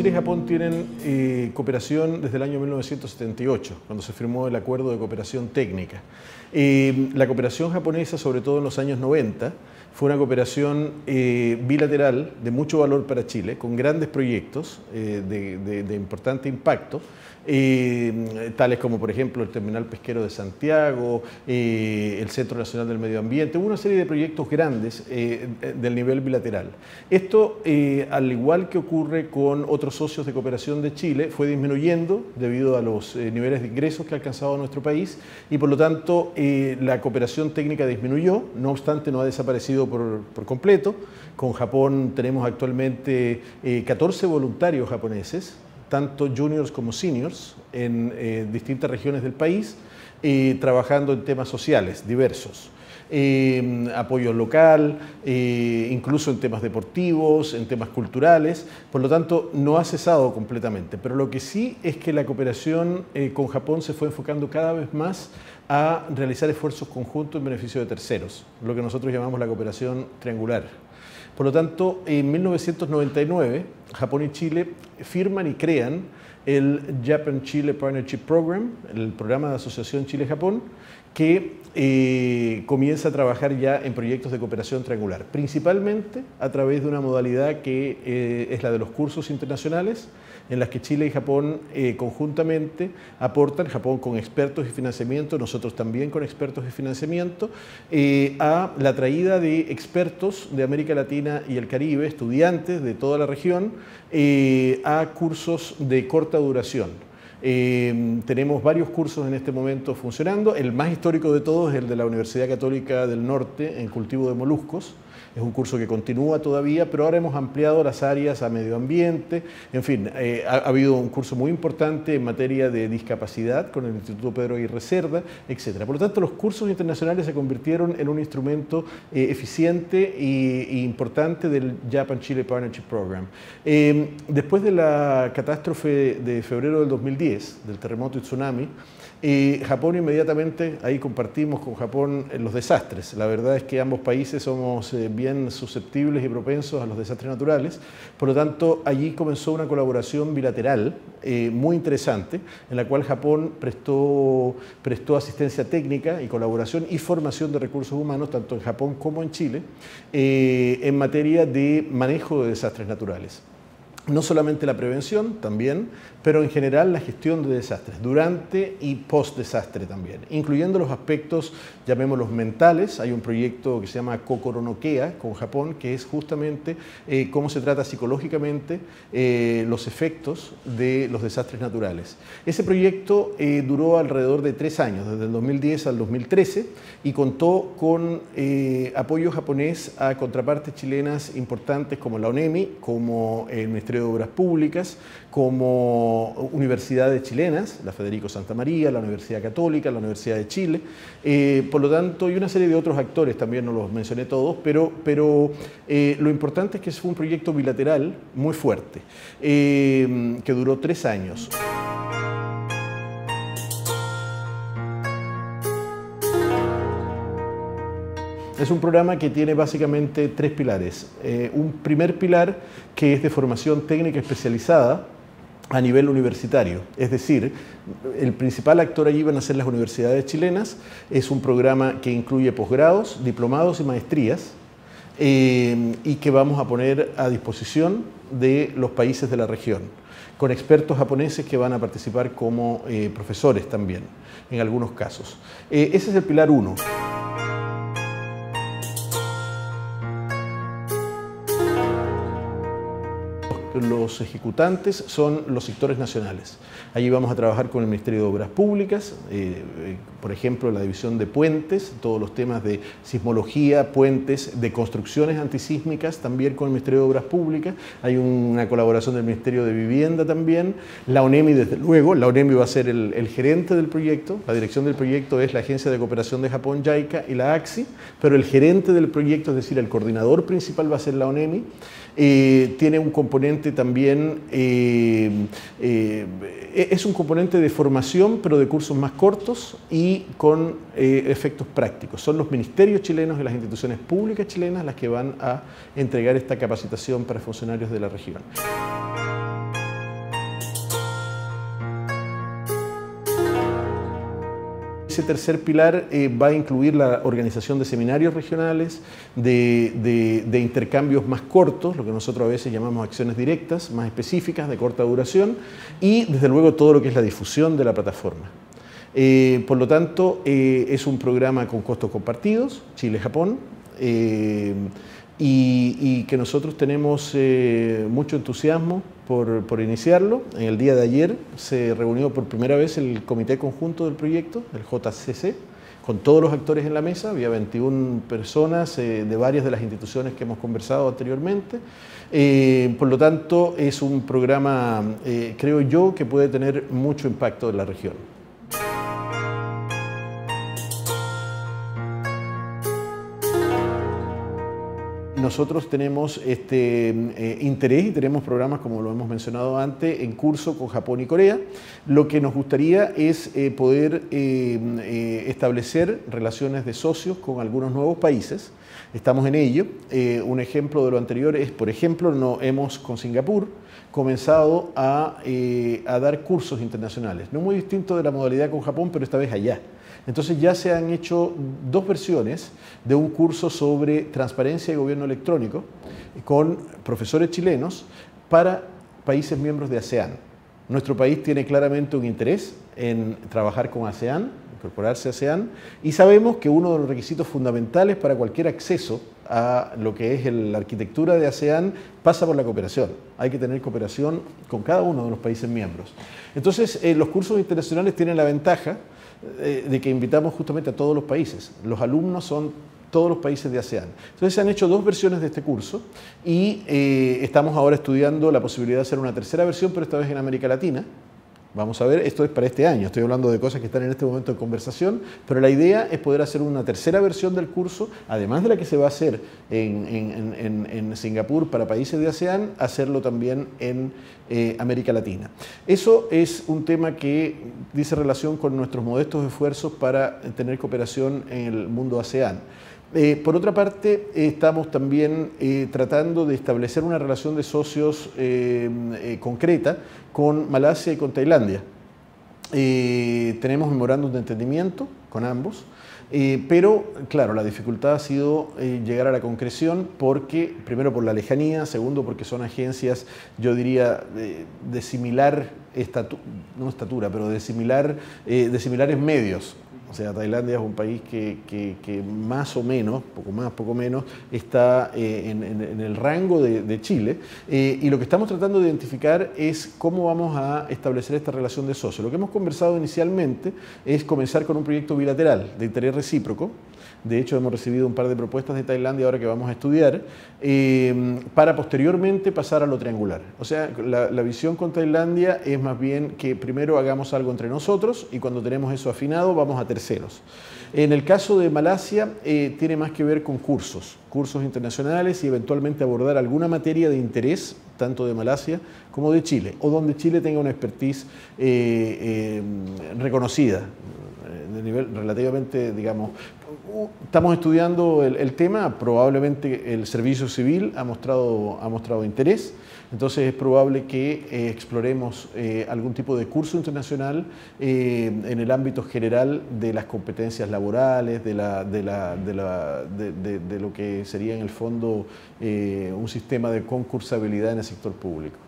Chile y Japón tienen cooperación desde el año 1978, cuando se firmó el acuerdo de cooperación técnica. La cooperación japonesa, sobre todo en los años 90, fue una cooperación bilateral de mucho valor para Chile, con grandes proyectos de importante impacto, tales como, por ejemplo, el Terminal Pesquero de Santiago, el Centro Nacional del Medio Ambiente, una serie de proyectos grandes del nivel bilateral. Esto, al igual que ocurre con otros socios de cooperación de Chile, fue disminuyendo debido a los niveles de ingresos que ha alcanzado nuestro país y, por lo tanto, la cooperación técnica disminuyó, no obstante no ha desaparecido por completo. Con Japón tenemos actualmente 14 voluntarios japoneses, tanto juniors como seniors, en distintas regiones del país, trabajando en temas sociales diversos. Apoyo local, incluso en temas deportivos, en temas culturales, por lo tanto no ha cesado completamente, pero lo que sí es que la cooperación con Japón se fue enfocando cada vez más a realizar esfuerzos conjuntos en beneficio de terceros, lo que nosotros llamamos la cooperación triangular. Por lo tanto, en 1999, Japón y Chile firman y crean el Japan-Chile Partnership Program, el programa de asociación Chile-Japón, que comienza a trabajar ya en proyectos de cooperación triangular, principalmente a través de una modalidad que es la de los cursos internacionales, en las que Chile y Japón conjuntamente aportan, Japón con expertos y financiamiento, nosotros también con expertos y financiamiento, a la traída de expertos de América Latina y el Caribe, estudiantes de toda la región, a cursos de corta duración. Tenemos varios cursos en este momento funcionando. El más histórico de todos es el de la Universidad Católica del Norte en cultivo de moluscos. Es un curso que continúa todavía, pero ahora hemos ampliado las áreas a medio ambiente. En fin, ha habido un curso muy importante en materia de discapacidad con el Instituto Pedro Aguirre Cerda, etc. Por lo tanto, los cursos internacionales se convirtieron en un instrumento eficiente e importante del Japan-Chile Partnership Program. Después de la catástrofe de febrero del 2010, del terremoto y tsunami, Japón inmediatamente, ahí compartimos con Japón los desastres. La verdad es que ambos países somos bien susceptibles y propensos a los desastres naturales. Por lo tanto, allí comenzó una colaboración bilateral muy interesante, en la cual Japón prestó asistencia técnica y colaboración y formación de recursos humanos, tanto en Japón como en Chile, en materia de manejo de desastres naturales. No solamente la prevención también, pero en general la gestión de desastres, durante y post-desastre también, incluyendo los aspectos, llamémoslos mentales. Hay un proyecto que se llama Kokoronokea con Japón, que es justamente cómo se trata psicológicamente los efectos de los desastres naturales. Ese proyecto duró alrededor de 3 años, desde el 2010 al 2013, y contó con apoyo japonés a contrapartes chilenas importantes como la ONEMI, como el Ministerio de Obras Públicas, como universidades chilenas, la Federico Santa María, la Universidad Católica, la Universidad de Chile, por lo tanto, y una serie de otros actores, también no los mencioné todos, pero lo importante es que fue un proyecto bilateral muy fuerte, que duró 3 años. Es un programa que tiene básicamente 3 pilares. Un primer pilar que es de formación técnica especializada a nivel universitario, es decir, el principal actor allí van a ser las universidades chilenas. Es un programa que incluye posgrados, diplomados y maestrías, y que vamos a poner a disposición de los países de la región, con expertos japoneses que van a participar como profesores también, en algunos casos. Ese es el pilar 1. Los ejecutantes son los sectores nacionales. Allí vamos a trabajar con el Ministerio de Obras Públicas, por ejemplo, la división de puentes, todos los temas de sismología, puentes, de construcciones antisísmicas, también con el Ministerio de Obras Públicas. Hay una colaboración del Ministerio de Vivienda también. La ONEMI, desde luego, la ONEMI va a ser el gerente del proyecto. La dirección del proyecto es la Agencia de Cooperación de Japón, JICA, y la AXI, pero el gerente del proyecto, es decir, el coordinador principal, va a ser la ONEMI. Tiene un componente también, es un componente de formación, pero de cursos más cortos y con efectos prácticos. Son los ministerios chilenos y las instituciones públicas chilenas las que van a entregar esta capacitación para funcionarios de la región. Ese tercer pilar va a incluir la organización de seminarios regionales, de intercambios más cortos, lo que nosotros a veces llamamos acciones directas, más específicas, de corta duración, y desde luego todo lo que es la difusión de la plataforma. Por lo tanto, es un programa con costos compartidos, Chile-Japón, y que nosotros tenemos mucho entusiasmo por iniciarlo. En el día de ayer se reunió por primera vez el comité conjunto del proyecto, el JCC, con todos los actores en la mesa. Había 21 personas de varias de las instituciones que hemos conversado anteriormente. Por lo tanto, es un programa, creo yo, que puede tener mucho impacto en la región. Nosotros tenemos este interés y tenemos programas, como lo hemos mencionado antes, en curso con Japón y Corea. Lo que nos gustaría es poder establecer relaciones de socios con algunos nuevos países. Estamos en ello. Un ejemplo de lo anterior es, por ejemplo, hemos con Singapur comenzado a dar cursos internacionales. No muy distinto de la modalidad con Japón, pero esta vez allá. Entonces ya se han hecho dos versiones de un curso sobre transparencia y gobierno electrónico con profesores chilenos para países miembros de ASEAN. Nuestro país tiene claramente un interés en trabajar con ASEAN, incorporarse a ASEAN, y sabemos que uno de los requisitos fundamentales para cualquier acceso a lo que es la arquitectura de ASEAN pasa por la cooperación. Hay que tener cooperación con cada uno de los países miembros. Entonces, los cursos internacionales tienen la ventaja de que invitamos justamente a todos los países. Los alumnos son todos los países de ASEAN. Entonces se han hecho dos versiones de este curso y estamos ahora estudiando la posibilidad de hacer una tercera versión, pero esta vez en América Latina. Vamos a ver, esto es para este año, estoy hablando de cosas que están en este momento en conversación, pero la idea es poder hacer una tercera versión del curso, además de la que se va a hacer en Singapur para países de ASEAN, hacerlo también en América Latina. Eso es un tema que dice relación con nuestros modestos esfuerzos para tener cooperación en el mundo ASEAN. Por otra parte, estamos también tratando de establecer una relación de socios concreta con Malasia y con Tailandia. Tenemos memorándum de entendimiento con ambos, pero claro, la dificultad ha sido llegar a la concreción porque, primero por la lejanía, segundo porque son agencias, yo diría, de similar estatura, no estatura, pero de similares medios. O sea, Tailandia es un país que más o menos, poco más, poco menos, está en el rango de Chile. Y lo que estamos tratando de identificar es cómo vamos a establecer esta relación de socios. Lo que hemos conversado inicialmente es comenzar con un proyecto bilateral de interés recíproco. De hecho, hemos recibido un par de propuestas de Tailandia ahora que vamos a estudiar, para posteriormente pasar a lo triangular. O sea, la visión con Tailandia es más bien que primero hagamos algo entre nosotros y cuando tenemos eso afinado vamos a terceros. En el caso de Malasia tiene más que ver con cursos internacionales y eventualmente abordar alguna materia de interés, tanto de Malasia como de Chile, o donde Chile tenga una expertise reconocida, de nivel relativamente, digamos. Estamos estudiando el tema, probablemente el servicio civil ha mostrado interés, entonces es probable que exploremos algún tipo de curso internacional en el ámbito general de las competencias laborales, de lo que sería en el fondo un sistema de concursabilidad en el sector público.